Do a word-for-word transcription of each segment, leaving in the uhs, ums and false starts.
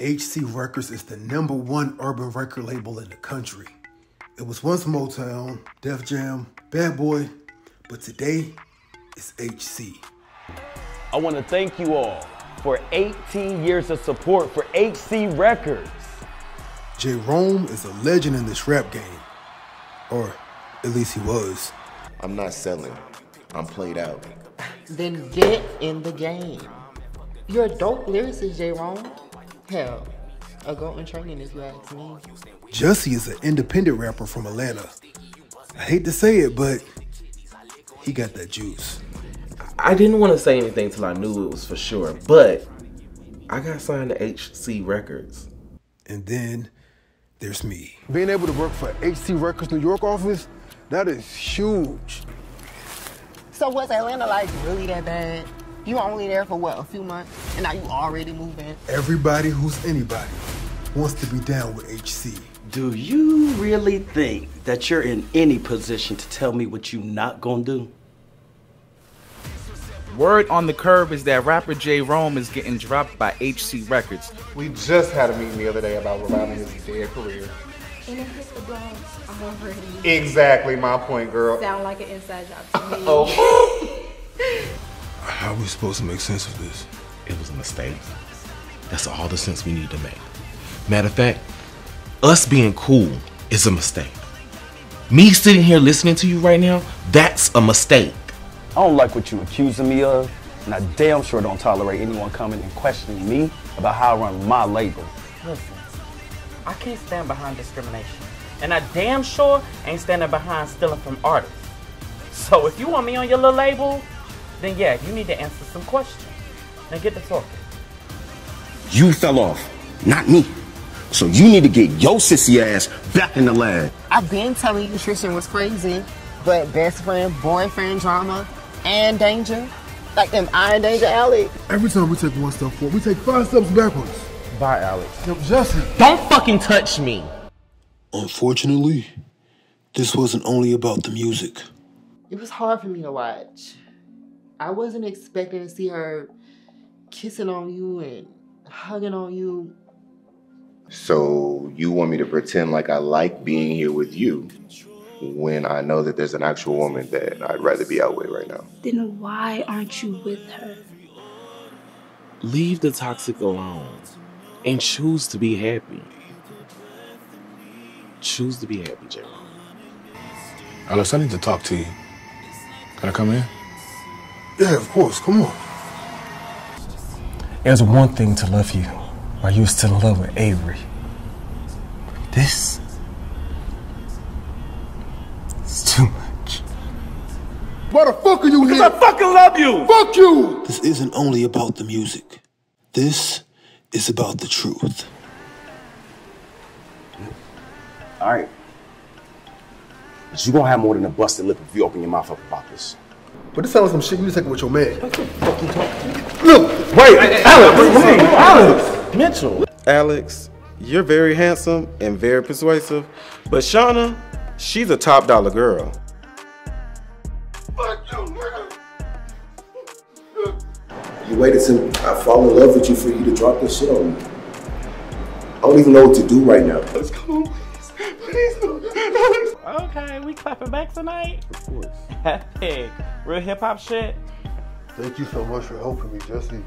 H C Records is the number one urban record label in the country. It was once Motown, Def Jam, Bad Boy, but today it's H C. I want to thank you all for eighteen years of support for H C Records. J. Rome is a legend in this rap game, or at least he was. I'm not selling, I'm played out. Then get in the game. You're a dope lyricist, J. Rome. Hell, a golden training is what it's mean. Jussie is an independent rapper from Atlanta. I hate to say it, but he got that juice. I didn't want to say anything till I knew it was for sure, but I got signed to H C Records. And then there's me. Being able to work for H C Records New York office, that is huge. So was Atlanta like really that bad? You were only there for what, a few months? And now you already moving? Everybody who's anybody wants to be down with H C. Do you really think that you're in any position to tell me what you not gonna do? Word on the curb is that rapper J. Rome is getting dropped by H C Records. We just had a meeting the other day about reviving his dead career. And it hits the blogs already. Exactly my point, girl. Sound like an inside job to me. Oh. How are we supposed to make sense of this? It was a mistake. That's all the sense we need to make. Matter of fact, us being cool is a mistake. Me sitting here listening to you right now, that's a mistake. I don't like what you accusing me of, and I damn sure don't tolerate anyone coming and questioning me about how I run my label. Listen, I can't stand behind discrimination, and I damn sure ain't standing behind stealing from artists. So if you want me on your little label, then yeah, you need to answer some questions and get to talking. You fell off, not me. So you need to get your sissy ass back in the lab. I've been telling you Tristan was crazy, but best friend, boyfriend drama, and danger, like them I and Danger Alex. Every time we take one step forward, we take five steps backwards. Bye, Alex. Yo, Jussie. Don't fucking touch me. Unfortunately, this wasn't only about the music. It was hard for me to watch. I wasn't expecting to see her kissing on you and hugging on you. So you want me to pretend like I like being here with you when I know that there's an actual woman that I'd rather be out with right now? Then why aren't you with her? Leave the toxic alone and choose to be happy. Choose to be happy, Jerome. Alex, I need to talk to you. Can I come in? Yeah, of course, come on. It was one thing to love you while you were still in love with Avery. This is too much. Why the fuck are you here? Because I fucking love you! Fuck you! This isn't only about the music. This is about the truth. Alright. But you gonna have more than a busted lip if you open your mouth up about this. But this sounds like some shit you was taking with your man. What the fuck you talking to? Look, wait, I, I, Alex, wait, wait, wait, Alex, Mitchell. Alex, you're very handsome and very persuasive, but Shauna, she's a top dollar girl. Fuck you, nigga. You waited till I fall in love with you for you to drop this shit on me. I don't even know what to do right now. Let's come on. Please, please. Okay, we clapping back tonight? Of course. Epic. Real hip hop shit. Thank you so much for helping me, Jussie.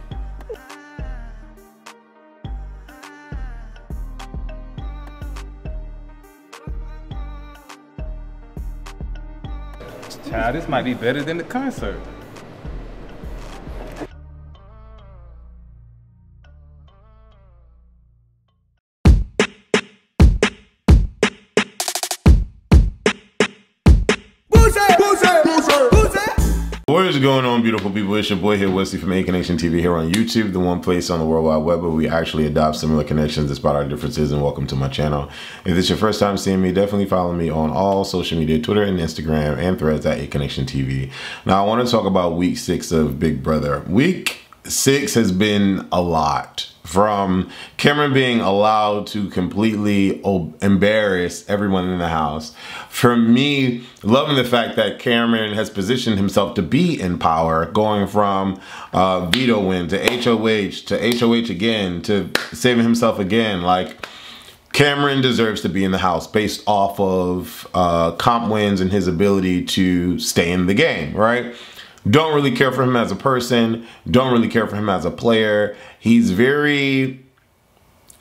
Child, this might be better than the concert. Going on, beautiful people, it's your boy here, Wesley from A Connection T V, here on YouTube, the one place on the World Wide Web where we actually adopt similar connections despite our differences, and welcome to my channel. If it's your first time seeing me, definitely follow me on all social media, Twitter and Instagram and Threads at A Connection T V. Now I want to talk about week six of Big Brother. Week six has been a lot from Cameron being allowed to completely embarrass everyone in the house, from me loving the fact that Cameron has positioned himself to be in power, going from uh, veto win to H O H to H O H again to saving himself again. Like, Cameron deserves to be in the house based off of uh, comp wins and his ability to stay in the game, right? Don't really care for him as a person. Don't really care for him as a player. He's very,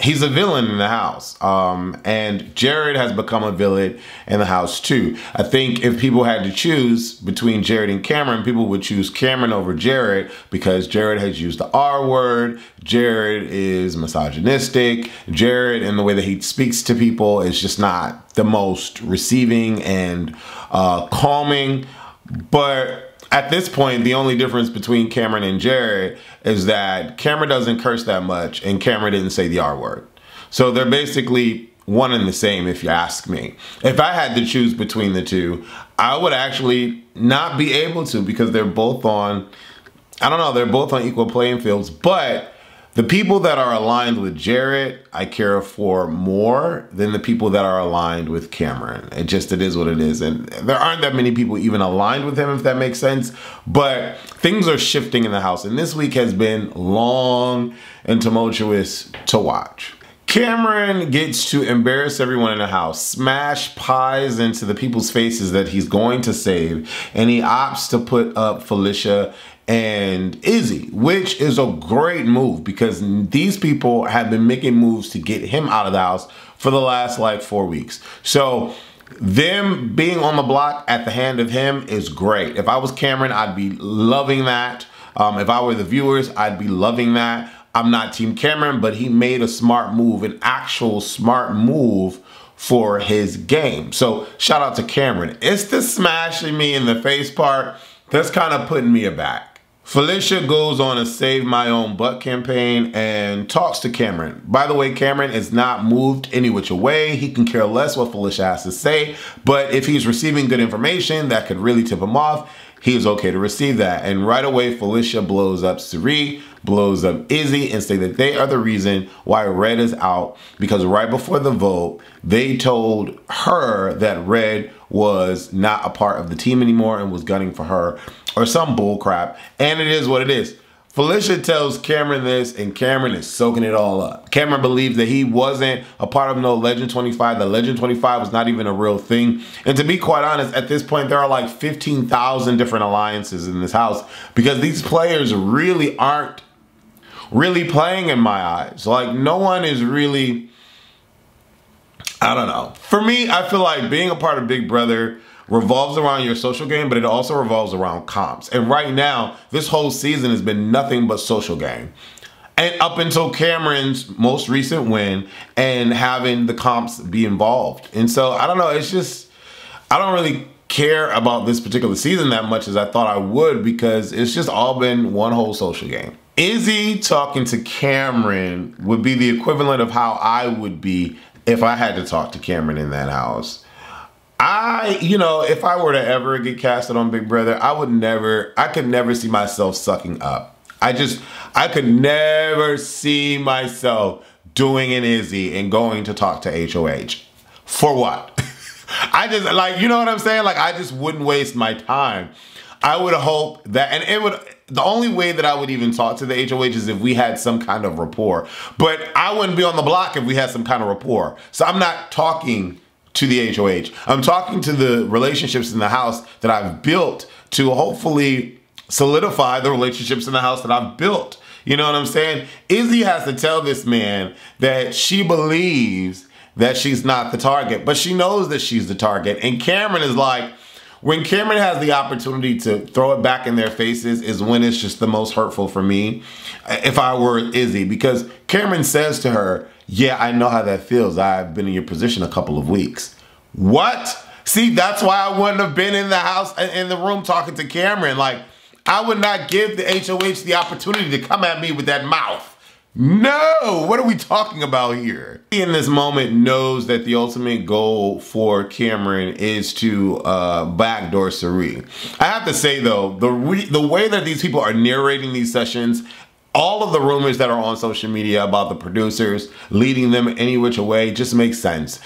he's a villain in the house. Um, and Jared has become a villain in the house too. I think if people had to choose between Jared and Cameron, people would choose Cameron over Jared because Jared has used the R word. Jared is misogynistic. Jared, in the way that he speaks to people, is just not the most receiving and uh, calming. But at this point, the only difference between Cameron and Jared is that Cameron doesn't curse that much and Cameron didn't say the R word. So they're basically one and the same, if you ask me. If I had to choose between the two, I would actually not be able to because they're both on, I don't know, they're both on equal playing fields. But the people that are aligned with Jared, I care for more than the people that are aligned with Cameron. It just, it is what it is. And there aren't that many people even aligned with him, if that makes sense. But things are shifting in the house. And this week has been long and tumultuous to watch. Cameron gets to embarrass everyone in the house, smash pies into the people's faces that he's going to save. And he opts to put up Felicia and Izzy, which is a great move because these people have been making moves to get him out of the house for the last like four weeks. So them being on the block at the hand of him is great. If I was Cameron, I'd be loving that. Um, if I were the viewers, I'd be loving that. I'm not Team Cameron, but he made a smart move, an actual smart move for his game. So shout out to Cameron. It's the smashing me in the face part that's kind of putting me aback. Felicia goes on a Save My Own Butt campaign and talks to Cameron. By the way, Cameron is not moved any which way. He can care less what Felicia has to say, but if he's receiving good information that could really tip him off, he is okay to receive that. And right away, Felicia blows up Cirie, blows up Izzy, and say that they are the reason why Red is out because right before the vote, they told her that Red was not a part of the team anymore and was gunning for her or some bull crap, and it is what it is. Felicia tells Cameron this, and Cameron is soaking it all up. Cameron believes that he wasn't a part of no Legend twenty-five. The Legend twenty-five was not even a real thing. And to be quite honest, at this point, there are like fifteen thousand different alliances in this house because these players really aren't really playing in my eyes. Like, no one is really, I don't know. For me, I feel like being a part of Big Brother revolves around your social game, but it also revolves around comps. And right now, this whole season has been nothing but social game. And up until Cameron's most recent win and having the comps be involved. And so, I don't know, it's just, I don't really care about this particular season that much as I thought I would because it's just all been one whole social game. Izzy talking to Cameron would be the equivalent of how I would be if I had to talk to Cameron in that house. I, you know, if I were to ever get casted on Big Brother, I would never, I could never see myself sucking up. I just, I could never see myself doing an Izzy and going to talk to H O H. For what? I just, like, you know what I'm saying? Like, I just wouldn't waste my time. I would hope that, and it would, the only way that I would even talk to the H O H is if we had some kind of rapport. But I wouldn't be on the block if we had some kind of rapport. So I'm not talking to the H O H. I'm talking to the relationships in the house that I've built to hopefully solidify the relationships in the house that I've built. You know what I'm saying? Izzy has to tell this man that she believes that she's not the target, but she knows that she's the target. And Cameron is like, when Cameron has the opportunity to throw it back in their faces is when it's just the most hurtful for me if I were Izzy, because Cameron says to her, yeah, I know how that feels. I've been in your position a couple of weeks. What? See, that's why I wouldn't have been in the house, in the room talking to Cameron. Like, I would not give the H O H the opportunity to come at me with that mouth. No, what are we talking about here? He in this moment knows that the ultimate goal for Cameron is to uh, backdoor Sari. I have to say though, the, re the way that these people are narrating these sessions all of the rumors that are on social media about the producers leading them any which way just makes sense.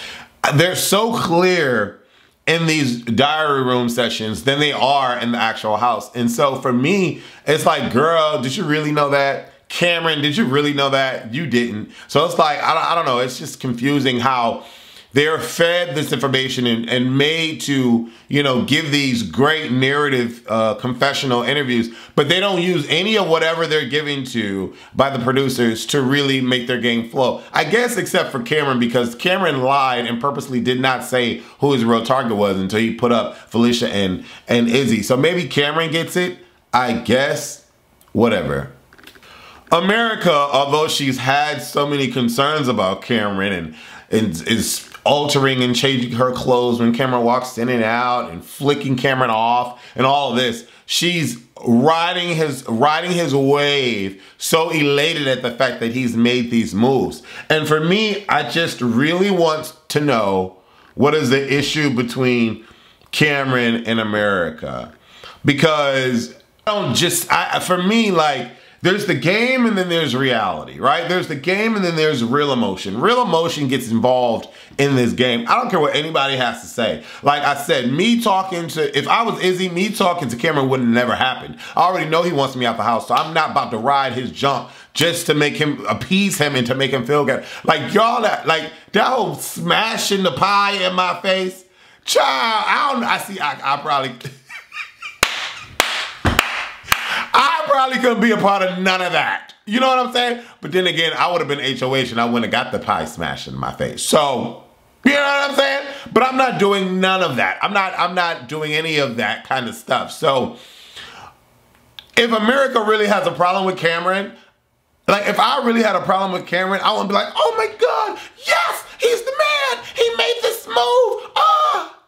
They're so clear in these diary room sessions than they are in the actual house. And so for me, it's like, girl, did you really know that? Cameron, did you really know that? You didn't. So it's like, I don't, I don't know. It's just confusing how they're fed this information and, and made to, you know, give these great narrative uh, confessional interviews, but they don't use any of whatever they're given to by the producers to really make their game flow. I guess except for Cameron, because Cameron lied and purposely did not say who his real target was until he put up Felicia and, and Izzy. So maybe Cameron gets it, I guess, whatever. America, although she's had so many concerns about Cameron and, and is altering and changing her clothes when Cameron walks in and out and flicking Cameron off and all of this, she's riding his, riding his wave, so elated at the fact that he's made these moves. And for me, I just really want to know what is the issue between Cameron and America. Because I don't just, I, for me, like, there's the game and then there's reality, right? There's the game and then there's real emotion. Real emotion gets involved in this game. I don't care what anybody has to say. Like I said, me talking to, if I was Izzy, me talking to Cameron would have never happened. I already know he wants me out the house, so I'm not about to ride his junk just to make him, appease him and to make him feel good. Like y'all, that, like that whole smashing the pie in my face, child, I don't, I see, I, I probably, I probably couldn't be a part of none of that. You know what I'm saying? But then again, I would have been H O H and I wouldn't have got the pie smashed in my face. So, you know what I'm saying? But I'm not doing none of that. I'm not, I'm not doing any of that kind of stuff. So, if America really has a problem with Cameron, like if I really had a problem with Cameron, I wouldn't be like, oh my God, yes, he's the man. He made this move. Ah,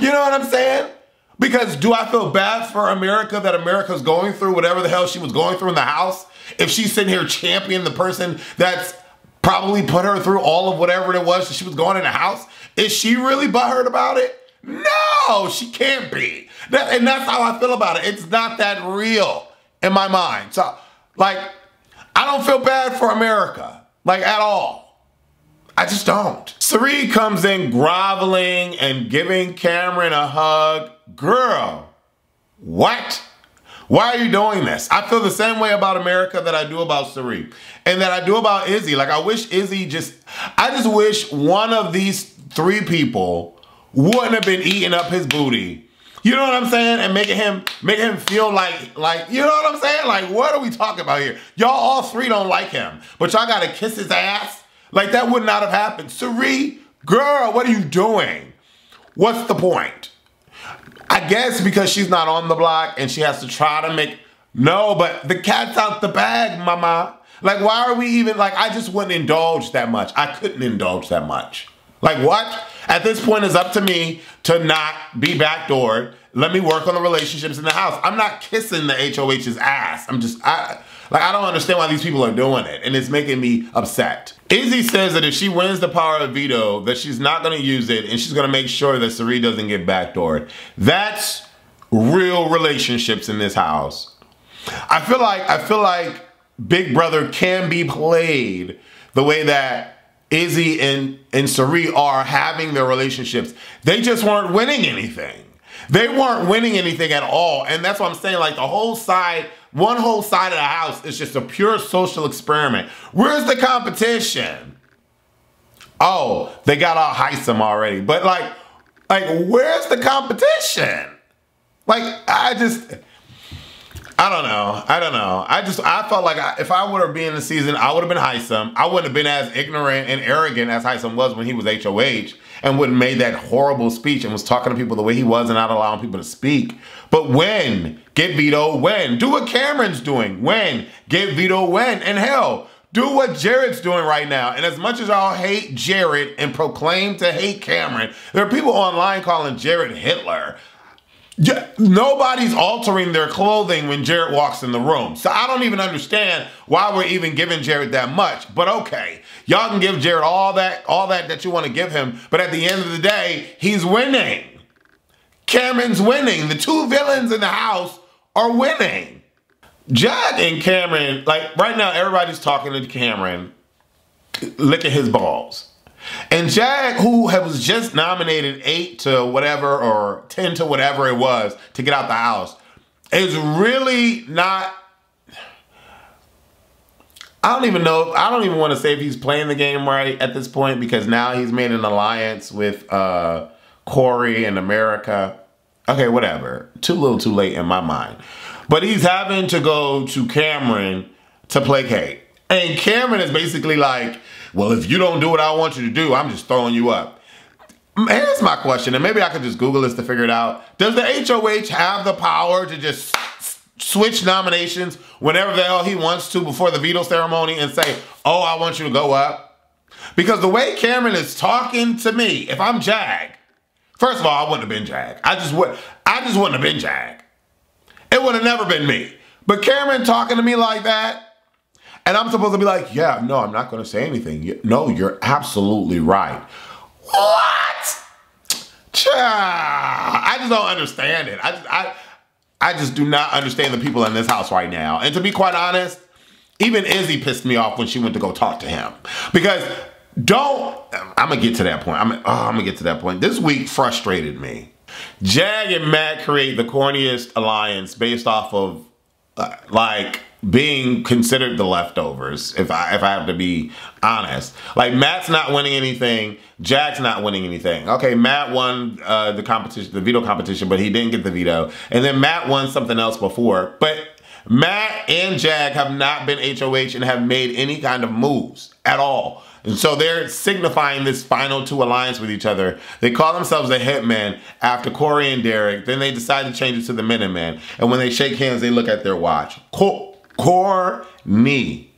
you know what I'm saying? Because do I feel bad for America that America's going through whatever the hell she was going through in the house? If she's sitting here championing the person that's probably put her through all of whatever it was that she was going in the house, is she really butthurt about it? No, she can't be. That, and that's how I feel about it. It's not that real in my mind. So, like, I don't feel bad for America, like, at all. I just don't. Cirie comes in groveling and giving Cameron a hug. Girl, what? Why are you doing this? I feel the same way about America that I do about Cirie and that I do about Izzy. Like I wish Izzy just, I just wish one of these three people wouldn't have been eating up his booty. You know what I'm saying? And making him, making him feel like, like, you know what I'm saying? Like, what are we talking about here? Y'all all three don't like him, but y'all gotta kiss his ass. Like that would not have happened. Cirie, girl, what are you doing? What's the point? I guess because she's not on the block and she has to try to make, no, but the cat's out the bag, mama. Like, why are we even, like, I just wouldn't indulge that much. I couldn't indulge that much. Like, what? At this point, it's up to me to not be backdoored. Let me work on the relationships in the house. I'm not kissing the H O H's ass. I'm just, I, like, I don't understand why these people are doing it, and it's making me upset. Izzy says that if she wins the power of veto, that she's not gonna use it, and she's gonna make sure that Cirie doesn't get backdoored. That's real relationships in this house. I feel like, I feel like Big Brother can be played the way that Izzy and, and Cirie are having their relationships. They just weren't winning anything. They weren't winning anything at all. And that's what I'm saying, like the whole side, one whole side of the house is just a pure social experiment. Where's the competition? Oh, they got all Hisam already. But like, like where's the competition? Like, I just, I don't know. I don't know. I just, I felt like I, if I would have been in the season, I would have been Hisam. I wouldn't have been as ignorant and arrogant as Hisam was when he was H O H and would have made that horrible speech and was talking to people the way he was and not allowing people to speak. But when? Get veto when? Do what Cameron's doing. When? Get veto when? And hell, do what Jared's doing right now. And as much as y'all hate Jared and proclaim to hate Cameron, there are people online calling Jared Hitler. Yeah, nobody's altering their clothing when Jared walks in the room. So I don't even understand why we're even giving Jared that much. But okay, y'all can give Jared all that, all that that you want to give him. But at the end of the day, he's winning. Cameron's winning. The two villains in the house are winning. Jag and Cameron, like right now everybody's talking to Cameron, licking his balls. And Jag, who was just nominated eight to whatever or ten to whatever it was to get out the house, is really not, I don't even know, I don't even want to say if he's playing the game right at this point, because now he's made an alliance with uh, Corey and America. Okay, whatever. Too little too late in my mind. But he's having to go to Cameron to placate. And Cameron is basically like, well, if you don't do what I want you to do, I'm just throwing you up. Here's my question, and maybe I could just Google this to figure it out. Does the H O H have the power to just switch nominations whenever the hell he wants to before the veto ceremony and say, oh, I want you to go up? Because the way Cameron is talking to me, if I'm Jag, first of all, I wouldn't have been Jag. I just, would, I just wouldn't have been Jag. It would have never been me. But Cameron talking to me like that, and I'm supposed to be like, yeah, no, I'm not going to say anything. No, you're absolutely right. What? Child. I just don't understand it. I just, I, I just do not understand the people in this house right now. And to be quite honest, even Izzy pissed me off when she went to go talk to him. Because don't, I'm going to get to that point. I'm, oh, I'm going to get to that point. This week frustrated me. Jag and Matt create the corniest alliance based off of, uh, like, being considered the leftovers, if I if I have to be honest. Like, Matt's not winning anything. Jack's not winning anything. Okay, Matt won uh, the competition, the veto competition, but he didn't get the veto. And then Matt won something else before. But Matt and Jag have not been H O H and have made any kind of moves at all. And so they're signifying this final two alliance with each other. They call themselves the Hitmen after Corey and Derek. Then they decide to change it to the Minutemen. And when they shake hands, they look at their watch. Cor Corny.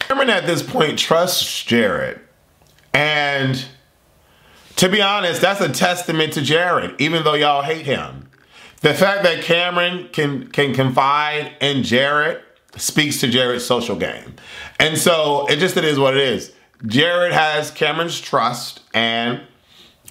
Cameron at this point trusts Jared. And to be honest, that's a testament to Jared, even though y'all hate him. The fact that Cameron can, can confide in Jared speaks to Jared's social game. And so it just it is what it is. Jared has Cameron's trust, and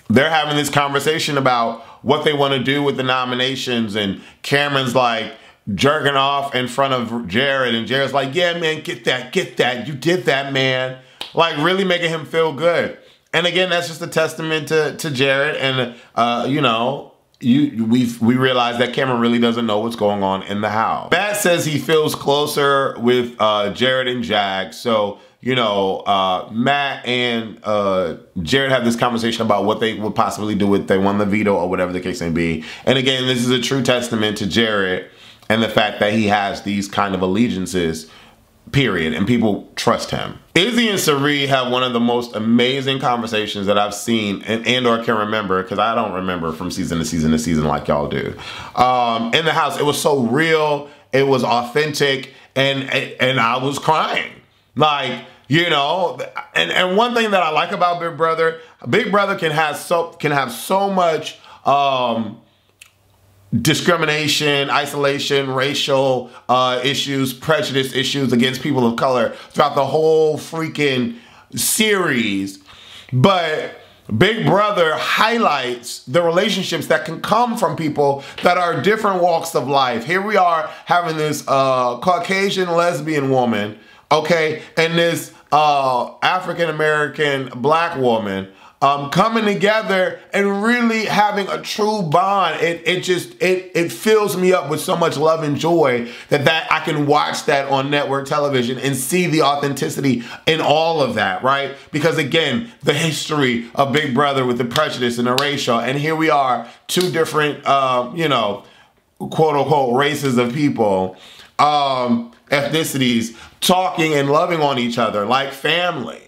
they're having this conversation about what they want to do with the nominations, and Cameron's like jerking off in front of Jared, and Jared's like, yeah, man, get that, get that. You did that, man. Like, really making him feel good. And again, that's just a testament to, to Jared, and, uh, you know, You, we've, we realize that Cameron really doesn't know what's going on in the house. Matt says he feels closer with uh, Jared and Jag. So, you know, uh, Matt and uh, Jared have this conversation about what they would possibly do if they won the veto or whatever the case may be. And again, this is a true testament to Jared and the fact that he has these kind of allegiances, period. And people trust him. Izzy and Cirie have one of the most amazing conversations that I've seen and, and or can remember, because I don't remember from season to season to season like y'all do. Um, in the house, it was so real, it was authentic, and and I was crying. Like, you know, and, and one thing that I like about Big Brother, Big Brother can have so, can have so much um, discrimination, isolation, racial uh, issues, prejudice issues against people of color throughout the whole freaking series. But Big Brother highlights the relationships that can come from people that are different walks of life. Here we are having this uh, Caucasian lesbian woman, okay, and this uh, African-American black woman, Um, coming together and really having a true bond. It, it just, it, it fills me up with so much love and joy that, that I can watch that on network television and see the authenticity in all of that, right? Because again, the history of Big Brother with the prejudice and the racial, and here we are, two different, um, you know, quote unquote races of people, um, ethnicities, talking and loving on each other like family.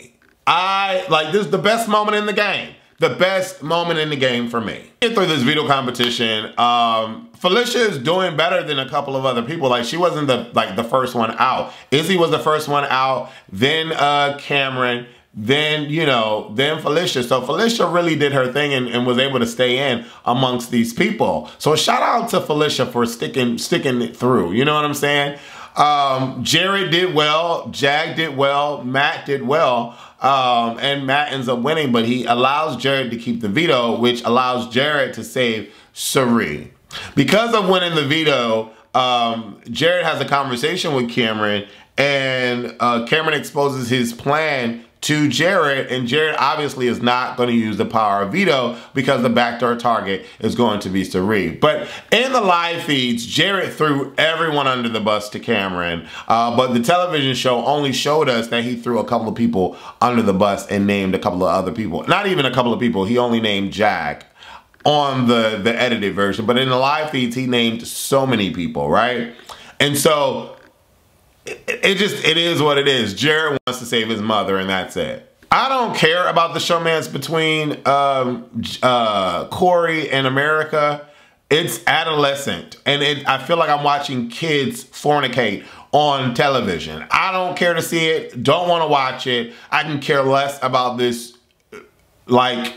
I, like, this is the best moment in the game. The best moment in the game for me. Get through this veto competition. Um, Felicia is doing better than a couple of other people. Like, she wasn't the, like, the first one out. Izzy was the first one out, then uh, Cameron, then, you know, then Felicia. So Felicia really did her thing and, and was able to stay in amongst these people. So shout out to Felicia for sticking, sticking it through. You know what I'm saying? Um, Jared did well, Jag did well, Matt did well, um, and Matt ends up winning, but he allows Jared to keep the veto, which allows Jared to save Sari. Because of winning the veto, um, Jared has a conversation with Cameron, and uh, Cameron exposes his plan to Jared, and Jared obviously is not going to use the power of veto because the backdoor target is going to be Cirie. But in the live feeds, Jared threw everyone under the bus to Cameron, uh, but the television show only showed us that he threw a couple of people under the bus and named a couple of other people. Not even a couple of people, he only named Jag on the, the edited version, but in the live feeds, he named so many people, right? And so, it just, it is what it is. Jared wants to save his mother, and that's it. I don't care about the showmance between um, uh, Corey and America. It's adolescent, and it, I feel like I'm watching kids fornicate on television. I don't care to see it, don't want to watch it. I can care less about this, like,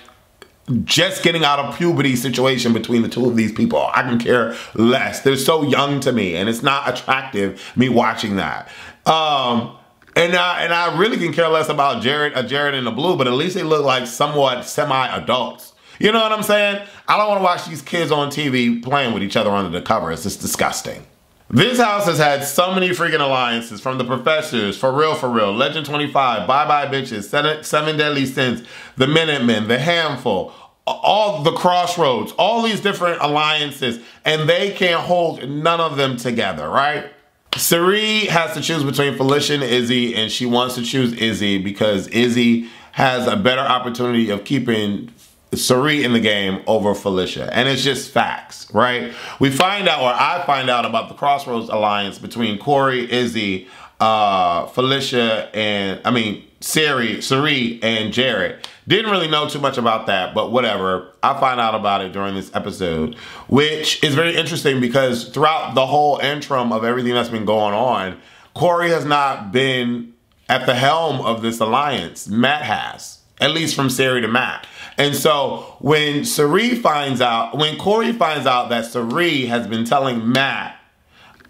just getting out of puberty situation between the two of these people. I can care less. They're so young to me, and it's not attractive me watching that. Um, and I, and I really can care less about Jared, a Jared in the blue, but at least they look like somewhat semi-adults. You know what I'm saying? I don't want to watch these kids on T V playing with each other under the cover. It's just disgusting. This house has had so many freaking alliances, from The Professors, For Real For Real, Legend twenty-five, Bye Bye Bitches, Seven, Seven Deadly Sins, The Minutemen, The Handful, all the Crossroads, all these different alliances, and they can't hold none of them together, right? Sari has to choose between Felicia and Izzy, and she wants to choose Izzy because Izzy has a better opportunity of keeping Cirie in the game over Felicia, and it's just facts, right? We find out, or I find out, about the Crossroads alliance between Corey, Izzy, uh, Felicia, and, I mean, Sari, Cirie, and Jared. Didn't really know too much about that, but whatever. I find out about it during this episode, which is very interesting because throughout the whole interim of everything that's been going on, Corey has not been at the helm of this alliance. Matt has, at least from Sari to Matt. And so when Cirie finds out, when Corey finds out that Cirie has been telling Matt,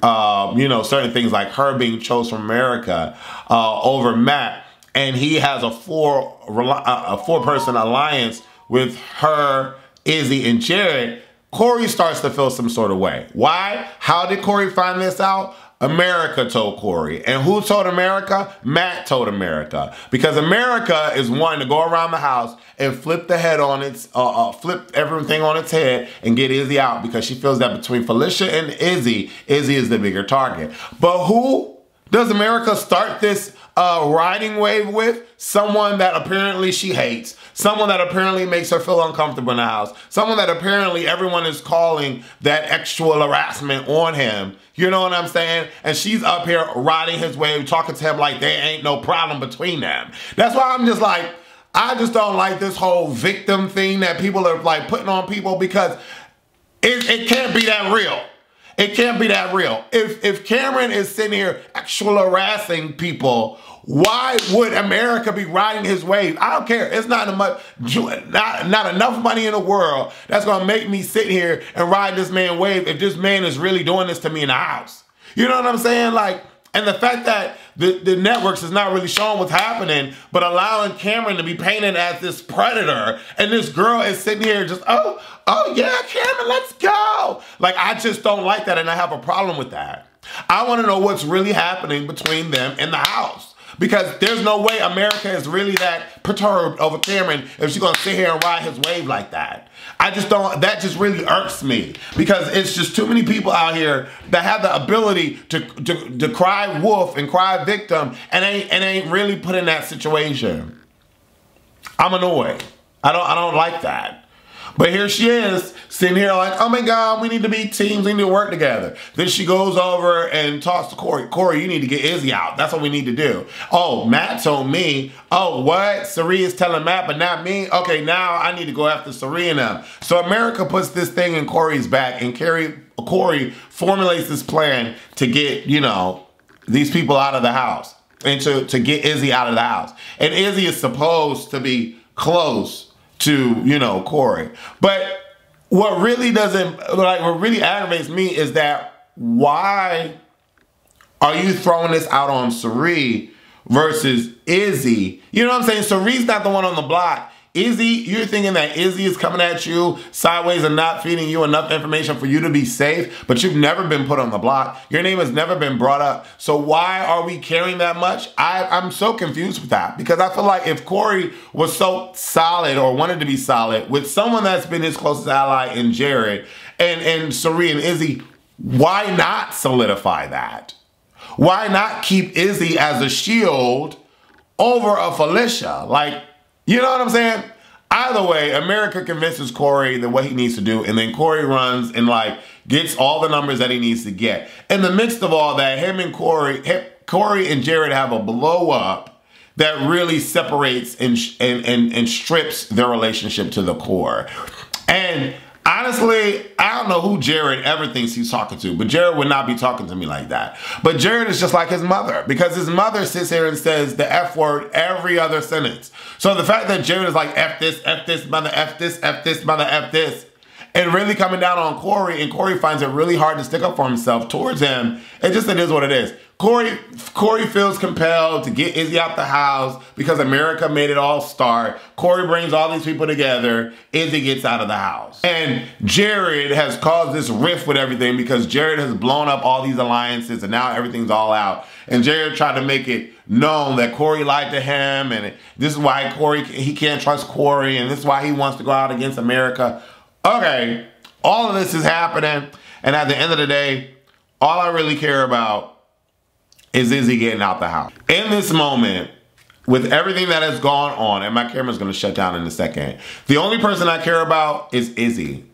uh, you know, certain things like her being chose from America uh, over Matt, and he has a four a four person alliance with her, Izzy, and Jared, Corey starts to feel some sort of way. Why? How did Corey find this out? America told Corey. And who told America? Matt told America. Because America is wanting to go around the house and flip the head on its, uh, uh, flip everything on its head and get Izzy out, because she feels that between Felicia and Izzy, Izzy is the bigger target. But who does America start this uh, riding wave with? Someone that apparently she hates. Someone that apparently makes her feel uncomfortable in the house. Someone that apparently everyone is calling that sexual harassment on him. You know what I'm saying? And she's up here riding his wave, talking to him like there ain't no problem between them. That's why I'm just like, I just don't like this whole victim thing that people are like putting on people, because it, it can't be that real. It can't be that real. If if Cameron is sitting here actual harassing people, why would America be riding his wave? I don't care. It's not enough, not, not enough money in the world that's going to make me sit here and ride this man's wave if this man is really doing this to me in the house. You know what I'm saying? Like, and the fact that the, the networks is not really showing what's happening, but allowing Cameron to be painted as this predator, and this girl is sitting here just, oh, oh yeah, Cameron, let's go. Like, I just don't like that, and I have a problem with that. I want to know what's really happening between them and the house, because there's no way America is really that perturbed over Cameron if she's going to sit here and ride his wave like that. I just don't, that just really irks me, because it's just too many people out here that have the ability to, to, to cry wolf and cry victim and ain't, and ain't really put in that situation. I'm annoyed. I don't, I don't like that. But here she is, sitting here like, oh my God, we need to be teams, we need to work together. Then she goes over and talks to Corey. Corey, you need to get Izzy out. That's what we need to do. Oh, Matt told me. Oh, what? Cirie is telling Matt, but not me? Okay, now I need to go after Cirie and them. So America puts this thing in Corey's back, and Carrie, Corey formulates this plan to get, you know, these people out of the house, and to, to get Izzy out of the house. And Izzy is supposed to be close to, you know, Corey. But what really doesn't, like, what really aggravates me is that why are you throwing this out on Cirie versus Izzy? You know what I'm saying? Cerie's not the one on the block. Izzy, you're thinking that Izzy is coming at you sideways and not feeding you enough information for you to be safe, but you've never been put on the block. Your name has never been brought up. So why are we caring that much? I, I'm so confused with that, because I feel like if Corey was so solid or wanted to be solid with someone that's been his closest ally in Jared and, and Sari and Izzy, why not solidify that? Why not keep Izzy as a shield over a Felicia? Like, you know what I'm saying? Either way, America convinces Corey that what he needs to do, and then Corey runs and like gets all the numbers that he needs to get. In the midst of all that, him and Corey, him, Corey and Jared have a blow up that really separates and, and, and, and strips their relationship to the core. And honestly, I don't know who Jared ever thinks he's talking to, but Jared would not be talking to me like that. But Jared is just like his mother, because his mother sits here and says the F word every other sentence. So the fact that Jared is like F this, F this, mother F this, F this, mother F this, and really coming down on Corey, and Corey finds it really hard to stick up for himself towards him, it just it is what it is. Corey, Corey feels compelled to get Izzy out the house because America made it all start. Corey brings all these people together. Izzy gets out of the house. And Jared has caused this rift with everything because Jared has blown up all these alliances and now everything's all out. And Jared tried to make it known that Corey lied to him, and this is why Corey, he can't trust Corey, and this is why he wants to go out against America. Okay, all of this is happening, and at the end of the day, all I really care about is Izzy getting out the house. In this moment, with everything that has gone on, and my camera's gonna shut down in a second, the only person I care about is Izzy.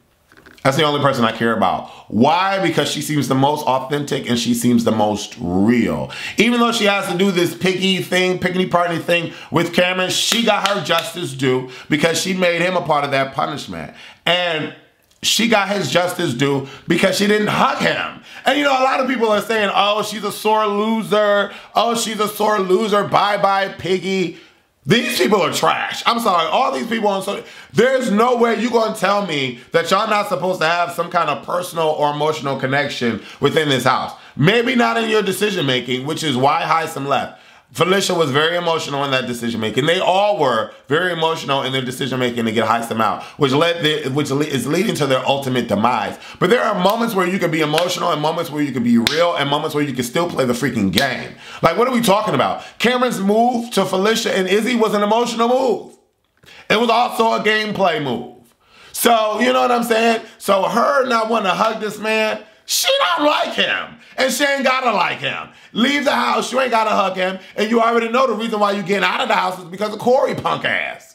That's the only person I care about. Why? Because she seems the most authentic and she seems the most real. Even though she has to do this piggy thing, pickety party thing with Cameron, she got her justice due because she made him a part of that punishment. And she got his justice due because she didn't hug him. And you know, a lot of people are saying, oh, she's a sore loser. Oh, she's a sore loser. Bye-bye, piggy. These people are trash. I'm sorry, all these people on social, there's no way you're gonna tell me that y'all not supposed to have some kind of personal or emotional connection within this house. Maybe not in your decision-making, which is why Hisam left. Felicia was very emotional in that decision-making. They all were very emotional in their decision-making to get Hisam out, which led, the, which is leading to their ultimate demise. But there are moments where you can be emotional and moments where you can be real and moments where you can still play the freaking game. Like, what are we talking about? Cameron's move to Felicia and Izzy was an emotional move. It was also a gameplay move. So, you know what I'm saying? So her not wanting to hug this man, she don't like him, and she ain't gotta like him. Leave the house, you ain't gotta hug him, and you already know the reason why you getting out of the house is because of Corey punk ass,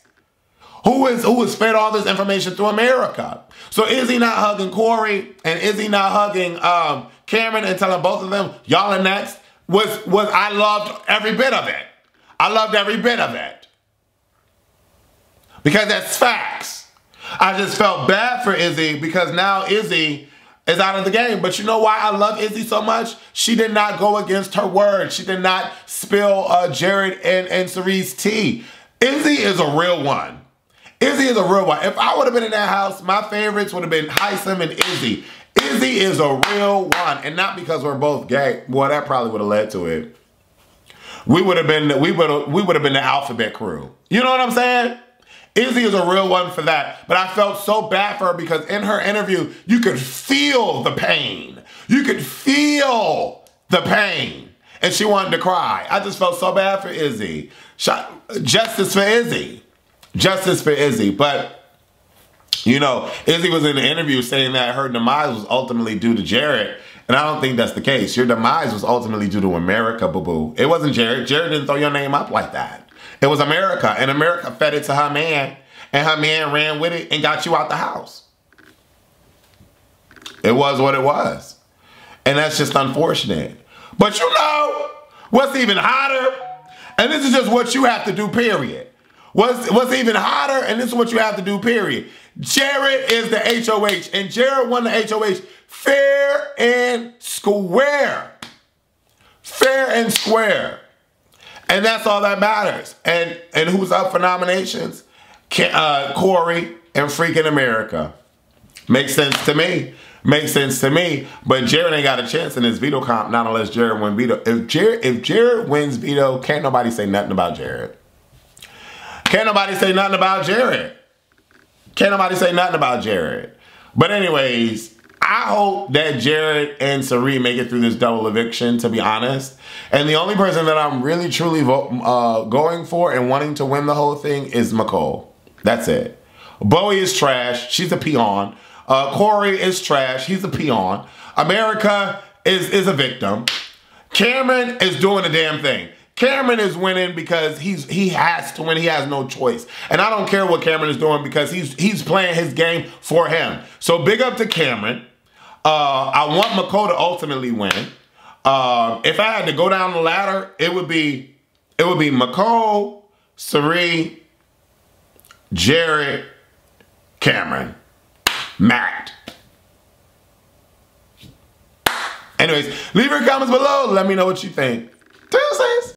who is who is fed all this information through America. So Izzy not hugging Corey, and Izzy not hugging um, Cameron and telling both of them, y'all are next, was, was I loved every bit of it. I loved every bit of it. Because that's facts. I just felt bad for Izzy because now Izzy is out of the game. But you know why I love Izzy so much? She did not go against her word. She did not spill uh, Jared and, and Cerie's tea. Izzy is a real one. Izzy is a real one. If I would have been in that house, my favorites would have been Hisam and Izzy. Izzy is a real one. And not because we're both gay. Well, that probably would have led to it. We would have been, we would we would have been the alphabet crew. You know what I'm saying? Izzy is a real one for that, but I felt so bad for her because in her interview, you could feel the pain. You could feel the pain, and she wanted to cry. I just felt so bad for Izzy. Justice for Izzy. Justice for Izzy, but you know, Izzy was in the interview saying that her demise was ultimately due to Jared, and I don't think that's the case. Your demise was ultimately due to America, boo-boo. It wasn't Jared. Jared didn't throw your name up like that. It was America, and America fed it to her man, and her man ran with it and got you out the house. It was what it was, and that's just unfortunate. But you know what's even hotter, and this is just what you have to do, period. What's, what's even hotter, and this is what you have to do, period. Jared is the H O H, and Jared won the H O H fair and square. Fair and square. And that's all that matters. And and who's up for nominations? Uh, Corey and freaking America. Makes sense to me. Makes sense to me. But Jared ain't got a chance in his veto comp, not unless Jared wins veto. If Jared, if Jared wins veto, can't nobody say nothing about Jared. Can't nobody say nothing about Jared. Can't nobody say nothing about Jared. But anyways, I hope that Jared and Cirie make it through this double eviction, to be honest. And the only person that I'm really truly vo uh, going for and wanting to win the whole thing is McCole. That's it. Bowie is trash. She's a peon. Uh, Corey is trash. He's a peon. America is, is a victim. Cameron is doing the damn thing. Cameron is winning because he's he has to win. He has no choice. And I don't care what Cameron is doing because he's he's playing his game for him. So big up to Cameron. Uh, I want McCole to ultimately win. Uh, if I had to go down the ladder, it would be it would be McCole, Sari, Jared, Cameron, Matt. Anyways, leave your comments below. Let me know what you think. Deuces.